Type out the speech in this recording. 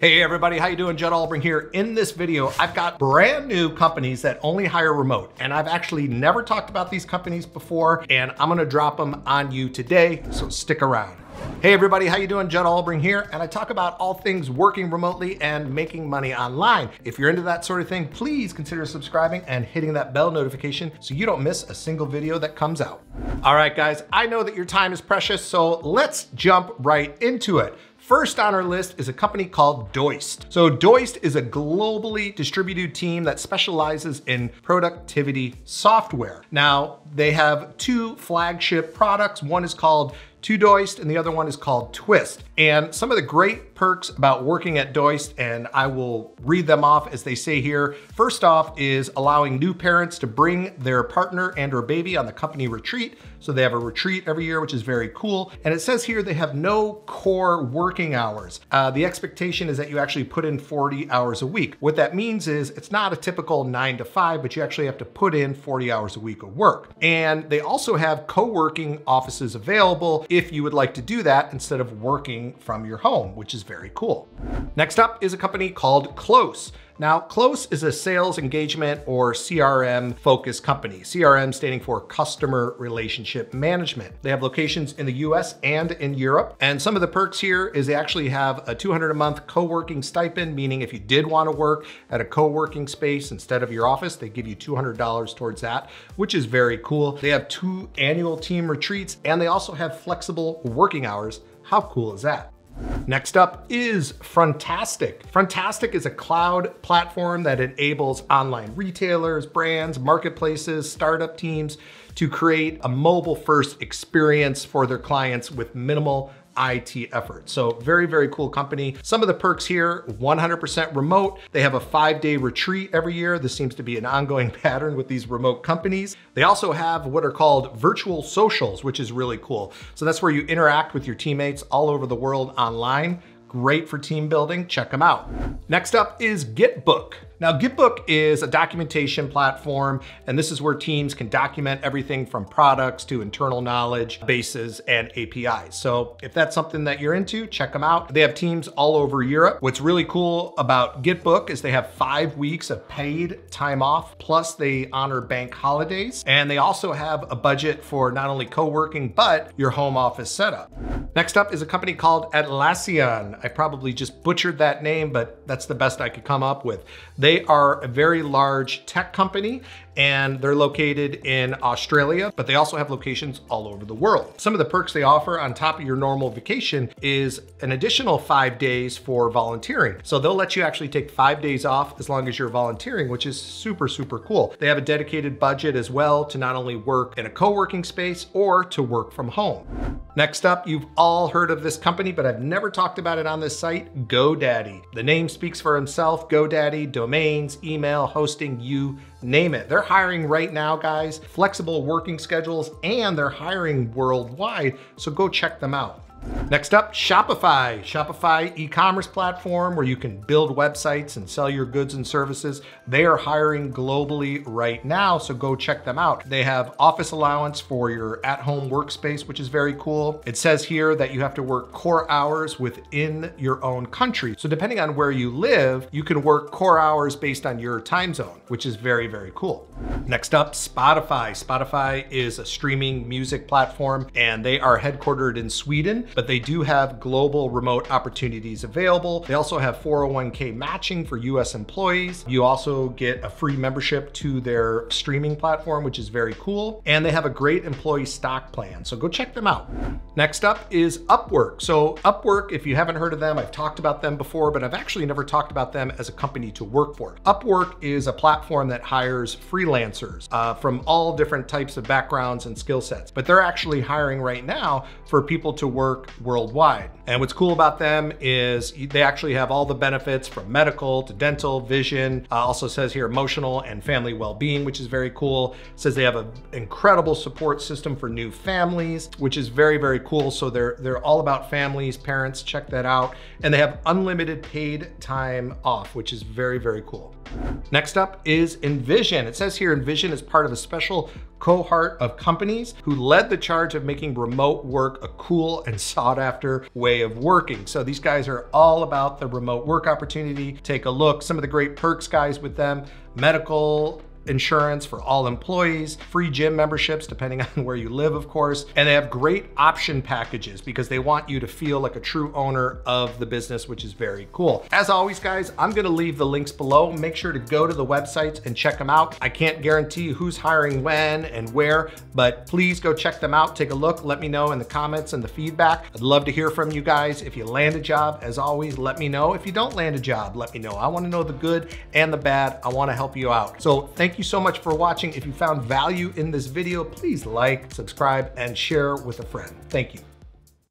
Hey everybody, how you doing? Judd Albring here. In this video, I've got brand new companies that only hire remote, and I've actually never talked about these companies before, and I'm gonna drop them on you today, so stick around. Hey everybody, how you doing? Judd Albring here, and I talk about all things working remotely and making money online. If you're into that sort of thing, please consider subscribing and hitting that bell notification so you don't miss a single video that comes out. All right guys, I know that your time is precious, so let's jump right into it. First on our list is a company called Doist. So Doist is a globally distributed team that specializes in productivity software. Now, they have two flagship products. One is called Todoist and the other one is called Twist. And some of the great perks about working at Doist, and I will read them off as they say here. First off is allowing new parents to bring their partner and or baby on the company retreat. So they have a retreat every year, which is very cool. And it says here they have no core working hours. The expectation is that you actually put in 40 hours a week. What that means is it's not a typical 9 to 5, but you actually have to put in 40 hours a week of work. And they also have co-working offices available if you would like to do that instead of working from your home, which is very cool. Next up is a company called Close. Now, Close is a sales engagement or CRM focused company. CRM standing for Customer Relationship Management. They have locations in the US and in Europe. And some of the perks here is they actually have a $200 a month co-working stipend, meaning if you did want to work at a co-working space instead of your office, they give you $200 towards that, which is very cool. They have 2 annual team retreats and they also have flexible working hours. How cool is that? Next up is Frontastic. Frontastic is a cloud platform that enables online retailers, brands, marketplaces, startup teams to create a mobile-first experience for their clients with minimal IT effort. So very, very cool company. Some of the perks here, 100% remote. They have a 5-day retreat every year. This seems to be an ongoing pattern with these remote companies. They also have what are called virtual socials, which is really cool. So that's where you interact with your teammates all over the world online. Great for team building, check them out. Next up is GitBook. Now, GitBook is a documentation platform, and this is where teams can document everything from products to internal knowledge bases and APIs. So if that's something that you're into, check them out. They have teams all over Europe. What's really cool about GitBook is they have 5 weeks of paid time off, plus they honor bank holidays. And they also have a budget for not only co-working, but your home office setup. Next up is a company called Atlassian. I probably just butchered that name, but that's the best I could come up with. They are a very large tech company and they're located in Australia, but they also have locations all over the world. Some of the perks they offer on top of your normal vacation is an additional 5 days for volunteering. So they'll let you actually take 5 days off as long as you're volunteering, which is super, super cool. They have a dedicated budget as well to not only work in a co-working space or to work from home. Next up, you've all heard of this company, but I've never talked about it on this site, GoDaddy. The name speaks for himself, GoDaddy, domains, email, hosting, you name it. They're hiring right now, guys, flexible working schedules, and they're hiring worldwide, so go check them out. Next up, Shopify. Shopify e-commerce platform where you can build websites and sell your goods and services. They are hiring globally right now, so go check them out. They have office allowance for your at-home workspace, which is very cool. It says here that you have to work core hours within your own country. So depending on where you live, you can work core hours based on your time zone, which is very, very cool. Next up, Spotify. Spotify is a streaming music platform and they are headquartered in Sweden, but they do have global remote opportunities available. They also have 401k matching for US employees. You also get a free membership to their streaming platform, which is very cool. And they have a great employee stock plan. So go check them out. Next up is Upwork. So Upwork, if you haven't heard of them, I've talked about them before, but I've actually never talked about them as a company to work for. Upwork is a platform that hires freelancers from all different types of backgrounds and skill sets, but they're actually hiring right now for people to work worldwide. And what's cool about them is they actually have all the benefits from medical to dental, vision, also says here emotional and family well-being, which is very cool. It says they have an incredible support system for new families, which is very, very cool. So they're all about families, parents, check that out. And they have unlimited paid time off, which is very, very cool. Next up is InVision. It says here InVision is part of a special cohort of companies who led the charge of making remote work a cool and sought after way of working. So these guys are all about the remote work opportunity. Take a look. Some of the great perks guys with them: medical insurance for all employees, free gym memberships, depending on where you live, of course. And they have great option packages because they want you to feel like a true owner of the business, which is very cool. As always, guys, I'm gonna leave the links below. Make sure to go to the websites and check them out. I can't guarantee who's hiring when and where, but please go check them out. Take a look. Let me know in the comments and the feedback. I'd love to hear from you guys. If you land a job, as always, let me know. If you don't land a job, let me know. I wanna know the good and the bad. I wanna help you out. So thank you so much for watching. If you found value in this video, please like, subscribe, and share with a friend. Thank you.